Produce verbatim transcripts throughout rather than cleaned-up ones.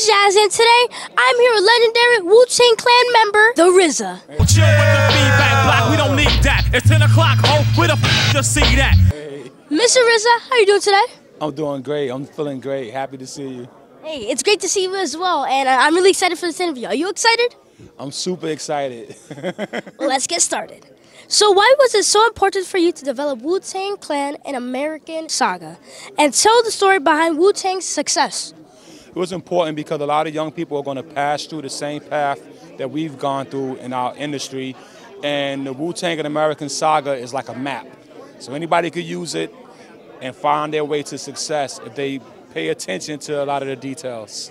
is Jazz, and today I'm here with legendary Wu-Tang Clan member, the R Z A. Hey. Well, chill with the feedback, Black, we don't need that. It's ten o'clock, ho, where the f just see that? Hey. Mister R Z A, how you doing today? I'm doing great, I'm feeling great, happy to see you. Hey, it's great to see you as well, and I'm really excited for this interview. Are you excited? I'm super excited. Well, let's get started. So why was it so important for you to develop Wu-Tang Clan, an American Saga, and tell the story behind Wu-Tang's success? It was important because a lot of young people are going to pass through the same path that we've gone through in our industry, and the Wu-Tang and American Saga is like a map. So anybody could use it and find their way to success if they pay attention to a lot of the details.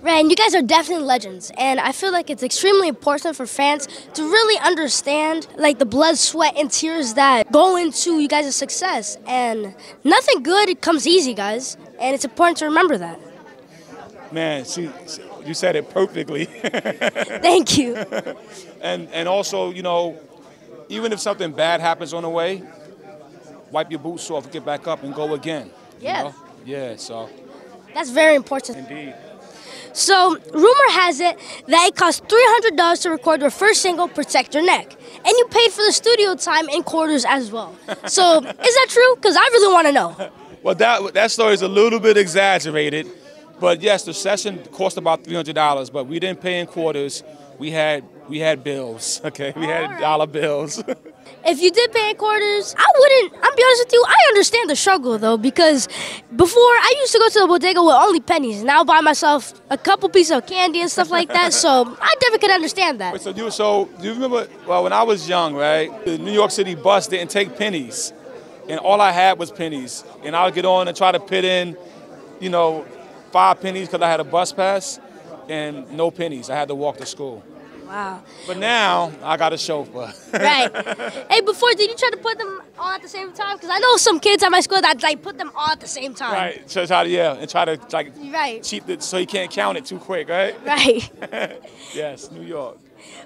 Right, and you guys are definitely legends, and I feel like it's extremely important for fans to really understand like the blood, sweat, and tears that go into you guys' success, and nothing good comes easy, guys, and it's important to remember that. Man, she, she, you said it perfectly. Thank you. And, and also, you know, even if something bad happens on the way, wipe your boots off, get back up, and go again. Yeah. You know? Yeah, so. That's very important. Indeed. So, rumor has it that it cost three hundred dollars to record your first single, Protect Your Neck. And you paid for the studio time in quarters as well. So, is that true? Because I really want to know. Well, that, that story is a little bit exaggerated. But yes, the session cost about three hundred dollars, but we didn't pay in quarters. We had, we had bills, okay? We had right. dollar bills. If you did pay in quarters, I wouldn't, I'll be honest with you, I understand the struggle though, because before I used to go to the bodega with only pennies, and I'll buy myself a couple pieces of candy and stuff like that, so I never could understand that. Wait, so, you, so do you remember, well, when I was young, right, the New York City bus didn't take pennies, and all I had was pennies, and I would get on and try to pit in, you know, five pennies because I had a bus pass and no pennies. I had to walk to school. Wow. But now I got a chauffeur. Right. Hey, before, did you try to put them all at the same time? Because I know some kids at my school that like put them all at the same time. Right. So try to, yeah, and try to like right. cheat it so you can't count it too quick, right? Right. Yes, New York.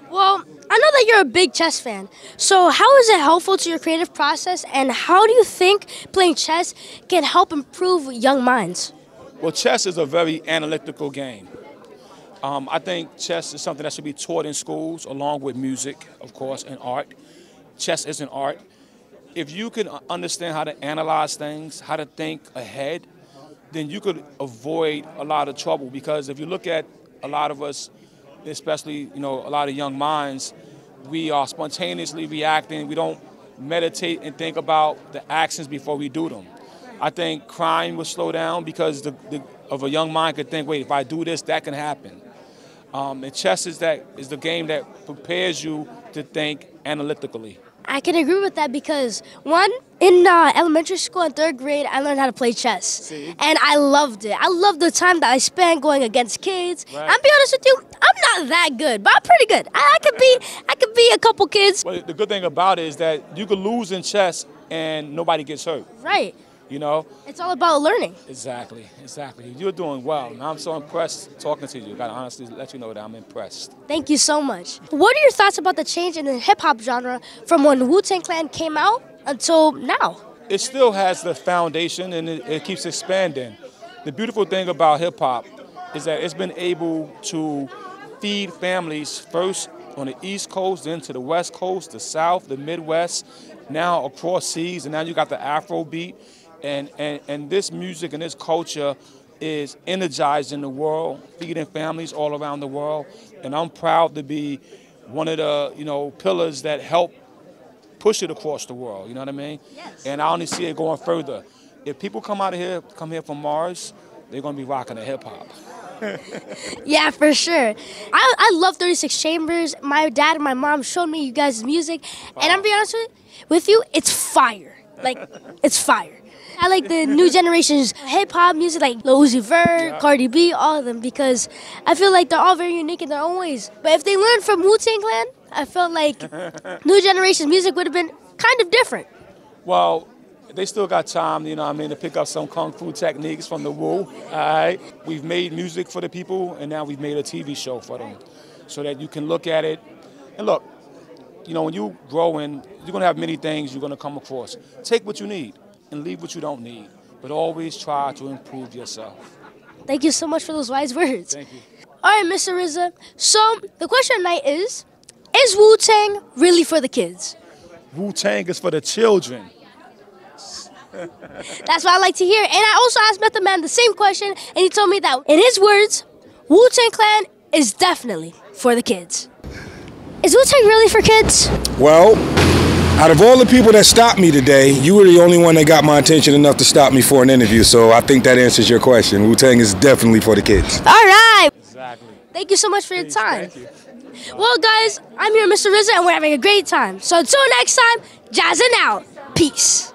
Well, I know that you're a big chess fan. So how is it helpful to your creative process, and how do you think playing chess can help improve young minds? Well, chess is a very analytical game. Um, I think chess is something that should be taught in schools, along with music, of course, and art. Chess is an art. If you can understand how to analyze things, how to think ahead, then you could avoid a lot of trouble. Because if you look at a lot of us, especially you know a lot of young minds, we are spontaneously reacting. We don't meditate and think about the actions before we do them. I think crime will slow down because the, the, of a young mind could think, wait, if I do this, that can happen. Um, and chess is, that, is the game that prepares you to think analytically. I can agree with that because, one, in uh, elementary school in third grade, I learned how to play chess. See? And I loved it. I loved the time that I spent going against kids. Right. I'll be honest with you, I'm not that good, but I'm pretty good. I, I, could, be, I could be a couple kids. Well, the good thing about it is that you could lose in chess and nobody gets hurt. Right. You know? It's all about learning. Exactly, exactly. You're doing well, and I'm so impressed talking to you. I gotta honestly let you know that I'm impressed. Thank you so much. What are your thoughts about the change in the hip-hop genre from when Wu-Tang Clan came out until now? It still has the foundation, and it, it keeps expanding. The beautiful thing about hip-hop is that it's been able to feed families first on the East Coast, then to the West Coast, the South, the Midwest, now across seas, and now you got the Afro beat. And, and, and this music and this culture is energizing the world, feeding families all around the world. And I'm proud to be one of the, you know, pillars that help push it across the world, you know what I mean? Yes. And I only see it going further. If people come out of here, come here from Mars, they're going to be rocking the hip-hop. Yeah, for sure. I, I love thirty-six Chambers. My dad and my mom showed me you guys' music. Wow. And I'm being honest with you, it's fire. Like, it's fire. I like the new generation's hip-hop music, like Lil Uzi Vert, yeah. Cardi B, all of them, because I feel like they're all very unique in their own ways. But if they learned from Wu-Tang Clan, I felt like new generation's music would have been kind of different. Well, they still got time, you know what I mean, to pick up some kung fu techniques from the Wu, all right? We've made music for the people, and now we've made a T V show for them so that you can look at it. And look, you know, when you grow in, you're going to have many things you're going to come across. Take what you need and leave what you don't need, but always try to improve yourself. Thank you so much for those wise words. Thank you. All right, Mister R Z A. So the question tonight is, is Wu-Tang really for the kids? Wu-Tang is for the children. That's what I like to hear. And I also asked Method Man the same question, and he told me that, in his words, Wu-Tang Clan is definitely for the kids. Is Wu-Tang really for kids? Well, out of all the people that stopped me today, you were the only one that got my attention enough to stop me for an interview, so I think that answers your question. Wu-Tang is definitely for the kids. All right. Exactly. Thank you so much for your time. Thank you. Well, guys, I'm here, Mister R Z A, and we're having a great time. So until next time, jazzin' out. Peace.